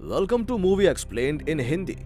Welcome to movie explained in Hindi.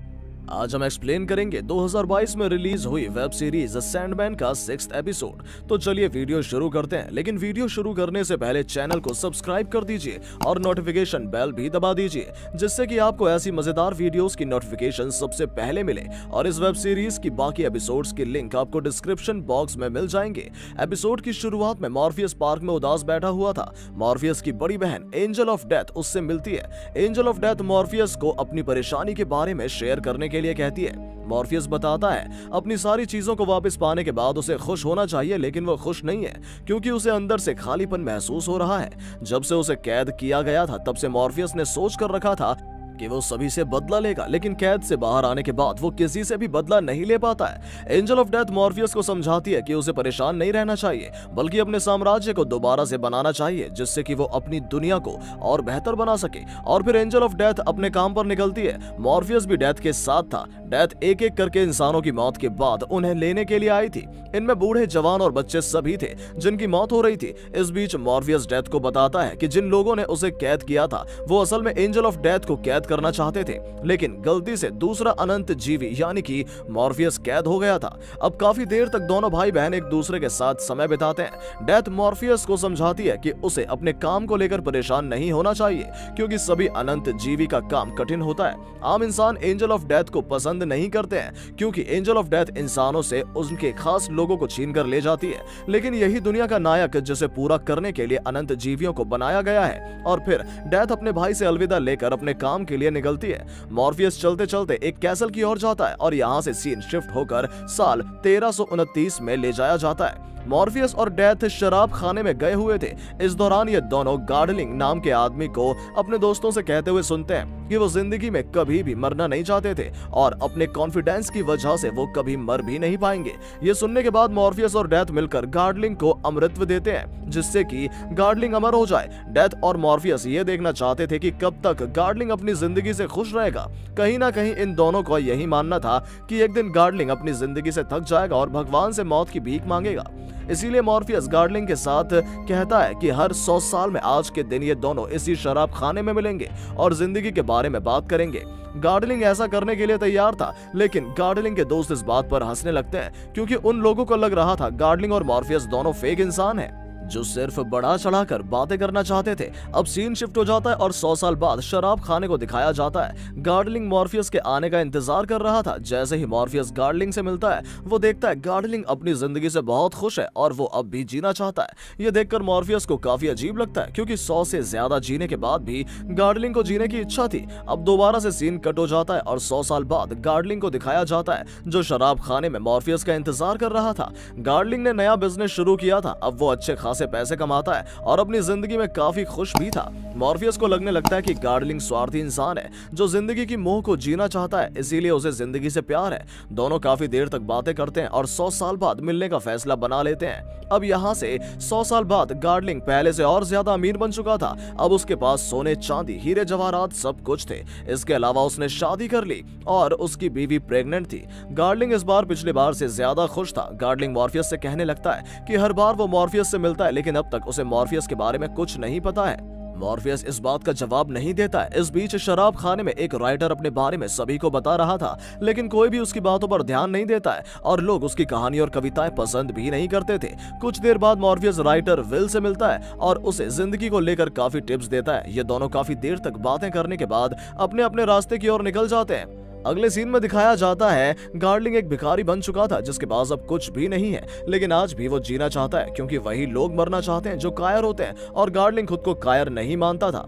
आज हम explain करेंगे 2022 में रिलीज हुई वेब सीरीज द सैंडमैन का 6th एपिसोड। तो चलिए वीडियो शुरू करते हैं, लेकिन वीडियो शुरू करने से पहले चैनल को सब्सक्राइब कर दीजिए और नोटिफिकेशन बेल भी दबा दीजिए, जिससे कि आपको ऐसी मजेदार वीडियोस की नोटिफिकेशन सबसे पहले मिले। और इस वेब सीरीज की बाकी एपिसोड्स की लिंक आपको डिस्क्रिप्शन बॉक्स में मिल जाएंगे। एपिसोड की शुरुआत में मॉर्फियस पार्क में उदास बैठा हुआ था। मॉर्फियस की बड़ी बहन एंजल ऑफ डेथ उससे मिलती है। एंजल ऑफ डेथ मॉर्फियस को अपनी परेशानी के बारे में शेयर करने के लिए कहती है। मॉर्फियस बताता है अपनी सारी चीजों को वापस पाने के बाद उसे खुश होना चाहिए, लेकिन वो खुश नहीं है क्योंकि उसे अंदर से खालीपन महसूस हो रहा है। जब से उसे कैद किया गया था तब से मॉर्फियस ने सोच कर रखा था कि वो सभी से बदला लेगा, लेकिन कैद से बाहर आने के बाद वो किसी से भी बदला नहीं ले पाता है। एंजल ऑफ डेथ मॉर्फियस को समझाती है कि उसे परेशान नहीं रहना चाहिए, बल्कि अपने साम्राज्य को दोबारा से बनाना चाहिए, जिससे कि वो अपनी दुनिया को और बेहतर बना सके। और फिर एंजल ऑफ डेथ अपने काम पर निकलती है। मॉर्फियस भी डेथ के साथ था। डेथ एक एक करके इंसानों की मौत के बाद उन्हें लेने के लिए आई थी। इनमें बूढ़े, जवान और बच्चे सभी थे जिनकी मौत हो रही थी। इस बीच मॉर्फियस डेथ को बताता है कि जिन लोगों ने उसे कैद किया था वो असल में एंजल ऑफ डेथ को कैद करना चाहते थे, लेकिन गलती से दूसरा अनंत जीवी यानी कि मॉर्फियस कैद हो गया था। अब काफी देर तक दोनों भाई बहन एक दूसरे के साथ समय बिताते हैं। डेथ मॉर्फियस को समझाती है कि उसे अपने काम को लेकर परेशान नहीं होना चाहिए, क्योंकि सभी अनंत जीवी का काम कठिन होता है। आम इंसान एंजल ऑफ डेथ को पसंद नहीं करते हैं, क्योंकि एंजल ऑफ डेथ इंसानों से उनके खास लोगों को छीन कर ले जाती है, लेकिन यही दुनिया का नायक जिसे पूरा करने के लिए अनंत जीवियों को बनाया गया है। और फिर डेथ अपने भाई से अलविदा लेकर अपने काम के लिए निकलती है। मॉर्फियस चलते चलते एक कैसल की ओर जाता है और यहाँ से सीन शिफ्ट होकर साल 1329 में ले जाया जाता है। मॉर्फियस और डेथ शराब खाने में गए हुए थे। इस दौरान ये दोनों गाडलिंग नाम के आदमी को अपने दोस्तों से कहते हुए सुनते हैं कि वो जिंदगी में कभी भी मरना नहीं चाहते थे और अपने कॉन्फिडेंस की वजह से वो कभी मर भी नहीं पाएंगे। ये सुनने के बाद मॉर्फियस और डेथ मिलकर गाडलिंग को अमृतत्व देते हैं, जिससे कि गाडलिंग अमर हो जाए। डेथ और मॉर्फियस ये देखना चाहते थे कि कब तक गाडलिंग अपनी जिंदगी से खुश रहेगा। कहीं ना कहीं इन दोनों का यही मानना था कि एक दिन गाडलिंग अपनी जिंदगी से थक जाएगा और भगवान से मौत की भीख मांगेगा। इसीलिए मॉर्फियस गाडलिंग के साथ कहता है कि हर 100 साल में आज के दिन ये दोनों इसी शराब खाने में मिलेंगे और जिंदगी के बारे में बात करेंगे। गाडलिंग ऐसा करने के लिए तैयार था, लेकिन गाडलिंग के दोस्त इस बात पर हंसने लगते हैं, क्योंकि उन लोगों को लग रहा था गाडलिंग और मॉर्फियस दोनों फेक इंसान हैं जो सिर्फ बढ़ा चढ़ाकर बातें करना चाहते थे। अब सीन शिफ्ट हो जाता है और 100 साल बाद शराब खाने को दिखाया जाता है। गाडलिंग मॉर्फियस के आने का इंतजार कर रहा था। जैसे ही मॉर्फियस गाडलिंग से मिलता है वो देखता है गाडलिंग अपनी जिंदगी से बहुत खुश है और वो अब भी जीना चाहता है। ये देखकर मॉर्फियस को काफी अजीब लगता है, क्योंकि 100 से ज्यादा जीने के बाद भी गाडलिंग को जीने की इच्छा थी। अब दोबारा से सीन कट हो जाता है और 100 साल बाद गाडलिंग को दिखाया जाता है जो शराब खाने में मॉर्फियस का इंतजार कर रहा था। गाडलिंग ने नया बिजनेस शुरू किया था। अब वो अच्छे से पैसे कमाता है और अपनी जिंदगी में काफी खुश भी था। मॉर्फियस को लगने लगता है कि गाडलिंग स्वार्थी इंसान है जो जिंदगी की मोह को जीना चाहता है, इसीलिए उसे जिंदगी से प्यार है। दोनों काफी देर तक बातें करते हैं और 100 साल बाद मिलने का फैसला बना लेते हैं। अब यहाँ से 100 साल बाद गाडलिंग पहले से और ज्यादा अमीर बन चुका था। अब उसके पास सोने, चांदी, हीरे जवाहरात सब कुछ थे। इसके अलावा उसने शादी कर ली और उसकी बीवी प्रेग्नेंट थी। गाडलिंग इस बार पिछली बार से ज्यादा खुश था। गाडलिंग मॉर्फियस से कहने लगता है कि हर बार वो मॉर्फियस से मिलता है, लेकिन अब तक उसे मॉर्फियस के बारे में कुछ नहीं पता है। मॉर्फियस इस बात का जवाब नहीं देता है। इस बीच शराब खाने में एक राइटर अपने बारे में सभी को बता रहा था, लेकिन कोई भी उसकी बातों पर ध्यान नहीं देता है और लोग उसकी कहानी और कविताएं पसंद भी नहीं करते थे। कुछ देर बाद मॉर्फियस राइटर विल से मिलता है और उसे जिंदगी को लेकर काफी टिप्स देता है। ये दोनों काफी देर तक बातें करने के बाद अपने अपने रास्ते की ओर निकल जाते हैं। अगले सीन में दिखाया जाता है गाडलिंग एक भिखारी बन चुका था, जिसके पास अब कुछ भी नहीं है, लेकिन आज भी वो जीना चाहता है, क्योंकि वही लोग मरना चाहते हैं जो कायर होते हैं और गाडलिंग खुद को कायर नहीं मानता था।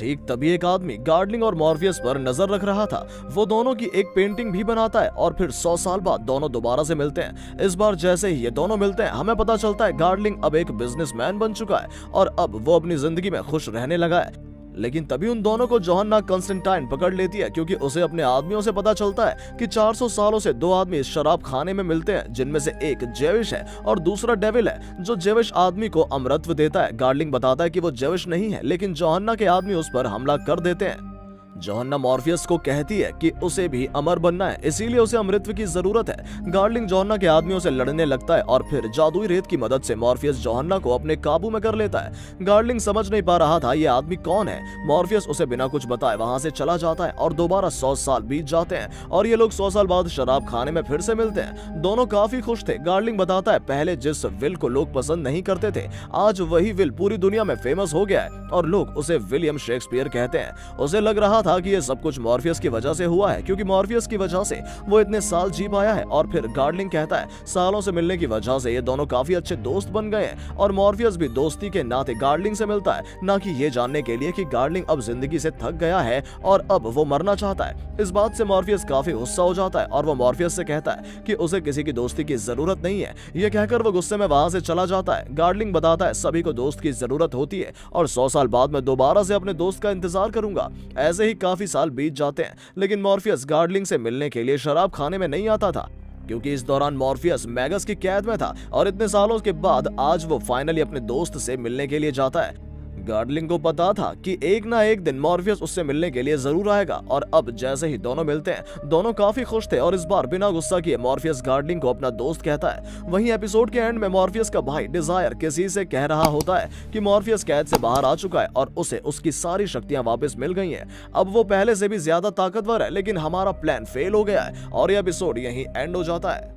ठीक तभी एक आदमी गाडलिंग और मॉर्फियस पर नजर रख रहा था। वो दोनों की एक पेंटिंग भी बनाता है और फिर 100 साल बाद दोनों दोबारा से मिलते हैं। इस बार जैसे ही ये दोनों मिलते हैं हमें पता चलता है गाडलिंग अब एक बिजनेसमैन बन चुका है और अब वो अपनी जिंदगी में खुश रहने लगा है। लेकिन तभी उन दोनों को जोहाना कॉन्स्टेंटाइन पकड़ लेती है, क्योंकि उसे अपने आदमियों से पता चलता है कि 400 सालों से दो आदमी इस शराब खाने में मिलते हैं, जिनमें से एक जेविश है और दूसरा डेविल है, जो जेविश आदमी को अमृतत्व देता है। गाडलिंग बताता है कि वो जेविश नहीं है, लेकिन जोहाना के आदमी उस पर हमला कर देते हैं। जोहन्ना मॉर्फियस को कहती है कि उसे भी अमर बनना है, इसीलिए उसे अमृतत्व की जरूरत है। गार्डलिंग जोहन्ना के आदमियों से लड़ने लगता है और फिर जादुई रेत की मदद से मॉर्फियस जोहन्ना को अपने काबू में कर लेता है। गार्डलिंग समझ नहीं पा रहा था ये आदमी कौन है। मॉर्फियस उसे बिना कुछ बताए वहां से चला जाता है और दोबारा 100 साल बीत जाते हैं और ये लोग 100 साल बाद शराब खाने में फिर से मिलते हैं। दोनों काफी खुश थे। गार्डलिंग बताता है पहले जिस विल को लोग पसंद नहीं करते थे, आज वही विल पूरी दुनिया में फेमस हो गया है और लोग उसे विलियम शेक्सपियर कहते हैं। उसे लग रहा था कि ये सब कुछ मॉर्फियस की वजह से हुआ है, क्योंकि मॉर्फियस की वजह से वो इतने साल जी पाया है। और फिर गार्डलिंग कहता है सालों से मिलने की वजह से ये दोनों काफी अच्छे दोस्त बन गए हैं और मॉर्फियस भी दोस्ती के नाते गार्डलिंग से मिलता है, ना कि ये जानने के लिए कि गार्डलिंग अब जिंदगी से थक गया है और अब वो मरना चाहता है। इस बात से मॉर्फियस काफी गुस्सा हो जाता है और वो मॉर्फियस से कहता है कि उसे किसी की दोस्ती की जरूरत नहीं है। ये कहकर वो गुस्से में वहां से चला जाता है। गार्डलिंग बताता है सभी को दोस्त की जरूरत होती है और 100 साल बाद मैं दोबारा से अपने दोस्त का इंतजार करूंगा। ऐसे ही काफी साल बीत जाते हैं, लेकिन मॉर्फियस गार्डलिंग से मिलने के लिए शराब खाने में नहीं आता था, क्योंकि इस दौरान मॉर्फियस मैगस की कैद में था और इतने सालों के बाद आज वो फाइनली अपने दोस्त से मिलने के लिए जाता है। गार्डलिंग को पता था कि एक ना एक दिन मॉर्फियस उससे मिलने के लिए जरूर आएगा और अब जैसे ही दोनों मिलते हैं, दोनों काफी खुश थे और इस बार बिना गुस्सा किए मॉर्फियस गार्डलिंग को अपना दोस्त कहता है। वहीं एपिसोड के एंड में मॉर्फियस का भाई डिजायर किसी से कह रहा होता है कि मॉर्फियस कैद से बाहर आ चुका है और उसे उसकी सारी शक्तियां वापस मिल गई है। अब वो पहले से भी ज्यादा ताकतवर है, लेकिन हमारा प्लान फेल हो गया है और यह एपिसोड यही एंड हो जाता है।